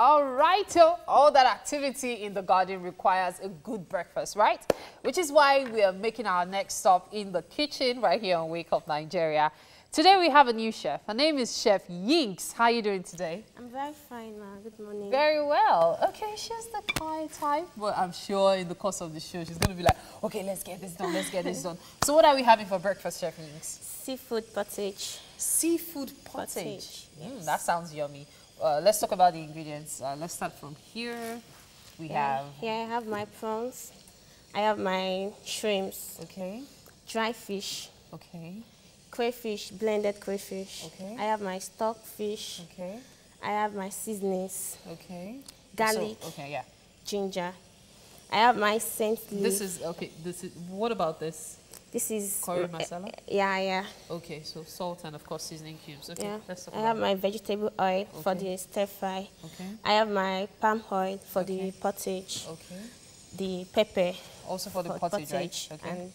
All right, so all that activity in the garden requires a good breakfast, right? Which is why we are making our next stop in the kitchen right here on Wake Up Nigeria. Today we have a new chef. Her name is Chef Yinks. How are you doing today? I'm very fine, ma. Good morning. Very well. Okay, she's the quiet type, but I'm sure in the course of the show she's going to be like, okay, let's get this done, let's get this done. So what are we having for breakfast, Chef Yinks? Seafood pottage. Seafood pottage. Yes. That sounds yummy. Let's talk about the ingredients. Let's start from here. We have... Here I have my prawns. I have my shrimps. Okay. Dry fish. Okay. Crayfish, blended crayfish. Okay. I have my stock fish. Okay. I have my seasonings. Okay. Garlic. So, okay, yeah. Ginger. I have my scent leaf. This is okay. This is what about this? This is curry masala. Yeah, yeah. Okay, so salt and of course seasoning cubes. Okay, yeah. Let's talk about my vegetable oil for the stir fry. Okay. I have my palm oil for the pottage. Okay. The pepper. Also for the pottage, right? Okay. And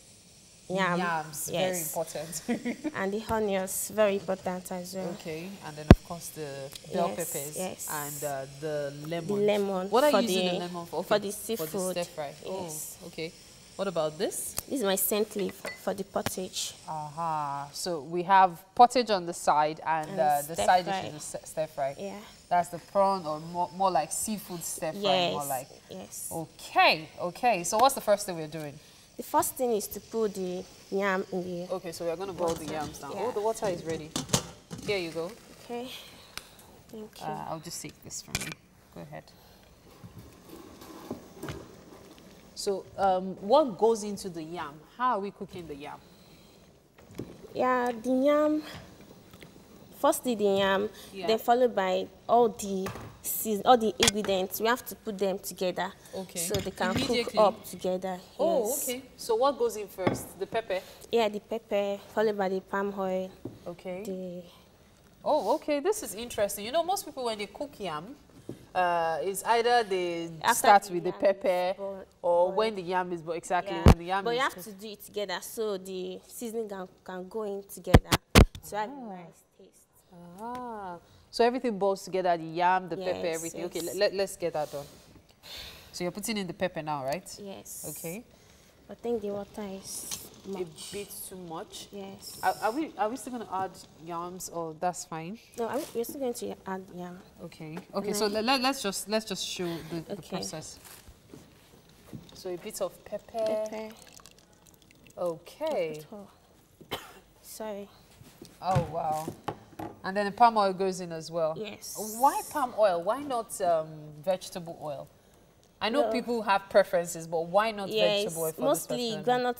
yams, yes. Very important. And the onions, very important as well. Okay, and then of course the bell peppers and the lemon. The lemon. What are you using the lemon for? Okay. For the seafood. For the stir fry. Yes. Oh, okay. What about this? This is my scent leaf for the pottage. Aha. So we have pottage on the side and the side dish is stir fry. Yeah. That's the prawn or more like seafood stir fry. Yes. More like. Yes. Okay. Okay. So what's the first thing we're doing? The first thing is to put the yam in the water. Okay, so we're going to boil the yams now. Yeah. Oh, the water is ready. Here you go. Okay. Thank you. I'll just take this from you. Go ahead. So, what goes into the yam? How are we cooking the yam? Yeah, the yam. Firstly, the yam, then followed by all the ingredients. We have to put them together so they can cook up together. Oh, yes. Okay. So what goes in first? The pepper? Yeah, the pepper, followed by the palm oil. Okay. Oh, okay. This is interesting. You know, most people, when they cook yam, it's either they start with the pepper or when the yam is boiled. Exactly, when the yam is cooked. But you have to do it together so the seasoning can go in together. So I have a nice taste. Ah. So everything boils together, the yam, the pepper, everything. Yes. Okay, let's get that done. So you're putting in the pepper now, right? Yes. Okay. I think the water is much. A bit too much? Yes. Are we still going to add yams or that's fine? No, we're still going to add yam. Okay. Okay, so let's just show the process. So a bit of pepper. Pepper. Okay. Sorry. Oh, wow. And then the palm oil goes in as well. Yes. Why palm oil? Why not vegetable oil? I know people have preferences, but why not vegetable oil for mostly granite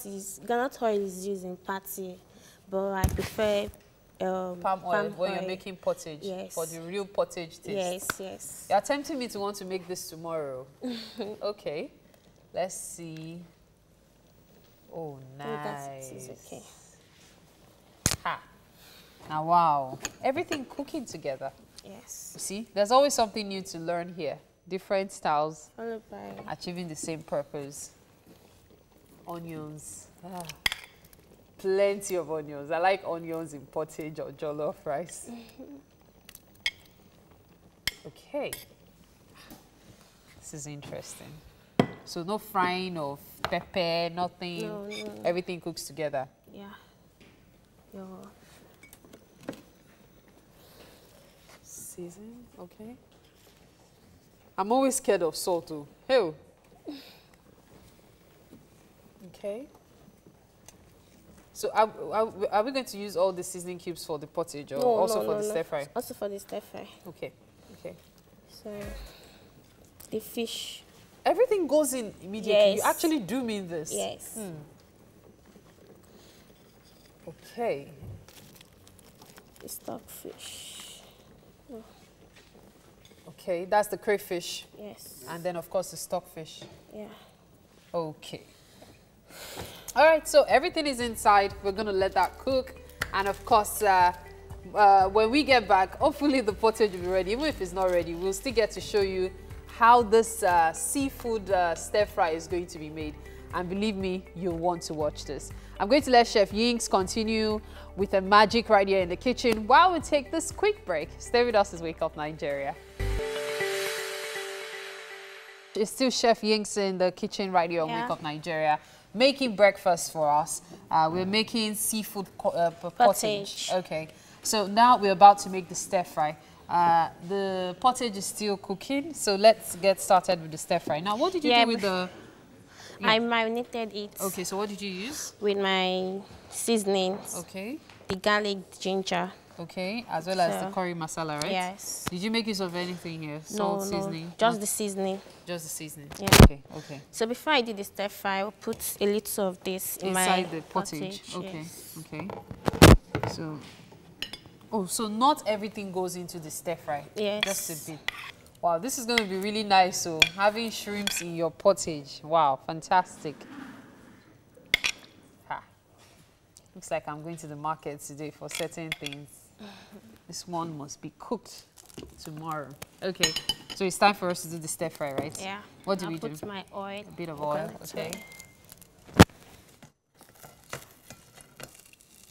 oil is used in patty, but I prefer palm oil when you're making pottage for the real pottage taste. Yes, yes. You're tempting me to want to make this tomorrow. Okay. Let's see. Oh, nice. It is okay. Ha. Now, wow, everything cooking together. Yes. You see, there's always something new to learn here. Different styles, achieving the same purpose. Onions. Ah. Plenty of onions. I like onions in pottage or jollof rice. Okay. This is interesting. So no frying of pepper, nothing. No, no. Everything cooks together. Yeah. Season, okay. I'm always scared of salt too. Hey. Okay. So are we going to use all the seasoning cubes for the pottage or also for the stir fry? Also for the stir fry. Okay. Okay. So the fish. Everything goes in immediately. Yes. You actually do mean this. Yes. Hmm. Okay. The stockfish. Oh. Okay, that's the crayfish. Yes. And then, of course, the stockfish. Yeah. Okay. All right, so everything is inside. We're going to let that cook. And, of course, when we get back, hopefully the pottage will be ready. Even if it's not ready, we'll still get to show you how this seafood stir fry is going to be made. And believe me, you'll want to watch this. I'm going to let Chef Yinks continue with the magic right here in the kitchen while we take this quick break. Stay with us as Wake Up Nigeria. It's still Chef Yinks in the kitchen right here on Wake Up Nigeria, making breakfast for us. We're making seafood pottage. Okay, so now we're about to make the stir fry. The pottage is still cooking, so let's get started with the stir fry. Now, what did you do with the... I marinated it. Okay, so what did you use? With my seasonings. Okay. The garlic, ginger. Okay, as well as the curry masala, right? Yes. Did you make use of anything here? Salt, seasoning? Just the seasoning. Just the seasoning? Yeah. Okay, okay. So before I did the stir fry, I'll put a little of this in inside my the pottage. Okay, okay. So, so not everything goes into the stir fry? Yes. Just a bit. Wow, this is going to be really nice. So, having shrimps in your pottage. Wow, fantastic. Ha. Looks like I'm going to the market today for certain things. This one must be cooked tomorrow. Okay, so it's time for us to do the stir fry, right? Yeah. What do we do? I'll put my oil. A bit of oil, okay.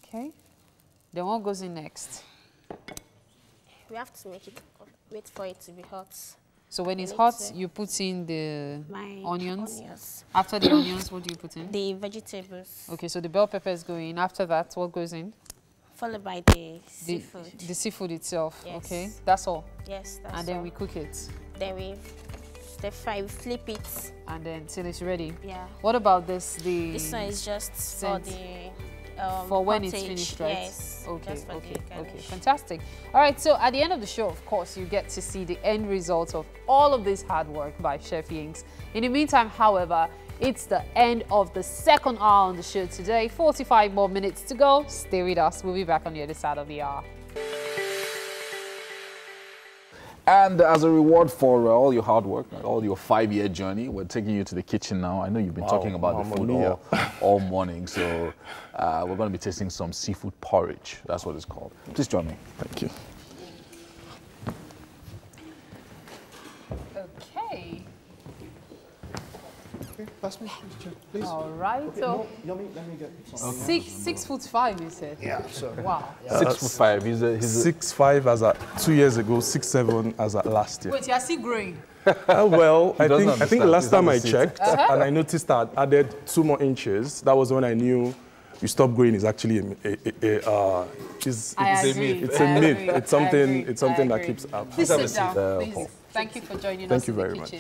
Okay. Then what goes in next? We have to make it, wait for it to be hot. So when it's hot, you put in the onions. After the onions, what do you put in? The vegetables. Okay, so the bell pepper is going. After that, what goes in? Followed by the seafood. The seafood itself, yes. Okay? That's all? Yes, that's all. And then we cook it? Then we stir fry, we flip it. And then till it's ready? Yeah. What about this? This one is just for the... for when it's finished, right? Yes. Okay, okay, okay. Fantastic. All right, so at the end of the show, of course, you get to see the end result of all of this hard work by Chef Yinks. In the meantime, however, it's the end of the second hour on the show today. 45 more minutes to go. Stay with us. We'll be back on the other side of the hour. And as a reward for all your hard work, all your 5-year journey, we're taking you to the kitchen now. I know you've been talking about the food all morning, so we're going to be tasting some seafood porridge. That's what it's called. Please join me. Thank you. Okay. Pass me, please. All right. So no, let me get something. Six foot 5, you said. Yeah. So. Wow. Yeah. 6 foot 5. He's 6'5" as at 2 years ago. 6'7" as at last year. Wait, you're still growing. Well, I think last time I checked, and I noticed that I added 2 more inches. That was when I knew you stopped growing. Is actually it's a myth. It's something that keeps up. Please sit down. Please. Thank you for joining us. Thank you very much.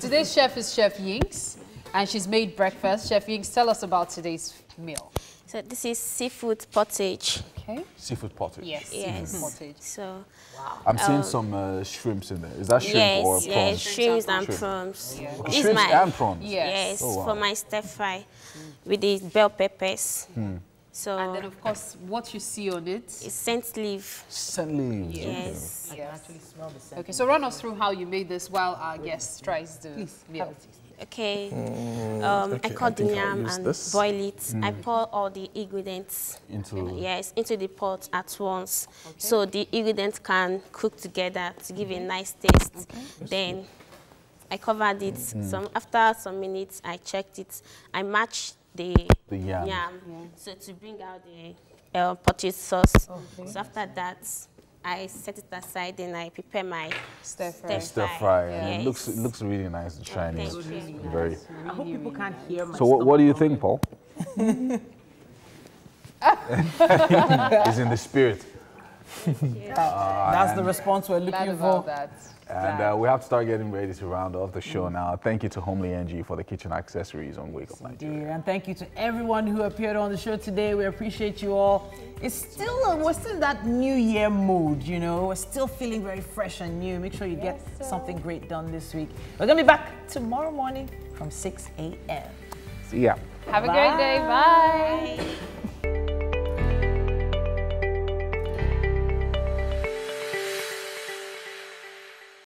Today's chef is Chef Yinks. And she's made breakfast. Chef Yinks, tell us about today's meal. So this is seafood pottage. Okay. Seafood pottage. Yes. Yes. Seafood pottage. So. Wow. I'm seeing some shrimps in there. Is that shrimp or prawns? Yes. Shrimps and prawns. Yeah. Okay. Shrimps and prawns. Yes. Oh, wow. For my stir fry with the bell peppers. Mm. So. And then of course, what you see on it is scent leaf. Scent leaf. Yes. Okay. I can actually smell the scent. Okay. So run us through how you made this while our guest tries the meal. Okay. I cut the yam and boil it. I pour all the ingredients into the pot at once, so the ingredients can cook together to give a nice taste. Okay. Then I covered it. After some minutes, I checked it. I matched the yam, so to bring out the pottage sauce. Okay. So after that, I set it aside and I prepare my stir fry. Yes. It looks really nice and shiny. Very. I hope people can't hear my. So what do you think, Paul? It's in the spirit. Yeah. That's the response we're looking for. And we have to start getting ready to round off the show now. Thank you to Homely NG for the kitchen accessories on Wake Up Nigeria. And thank you to everyone who appeared on the show today. We appreciate you all. It's still, we're still in that new year mode, you know. We're still feeling very fresh and new. Make sure you get something great done this week. We're going to be back tomorrow morning from 6 a.m. See ya. Have a great day. Bye.